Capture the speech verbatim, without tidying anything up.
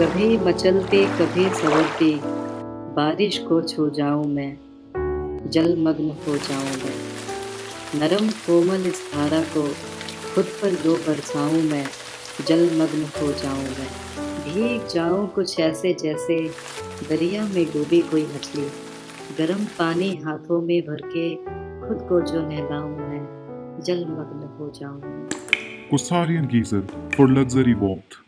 कभी मचलते कभी संवरते, बारिश को छू जाऊं मैं, जल मग्न हो जाऊं मैं। नरम कोमल इस धारा को खुद पर जो बरसाऊं मैं, जलमग्न हो जाऊं मैं। भीग जाऊं कुछ ऐसे जैसे दरिया में डूबी कोई मछली, गर्म पानी हाथों में भर के खुद को जो नहलाऊं मैं, जलमग्न हो जाऊं मैं। कुसारियन गीजर फॉर लग्जरी वॉक।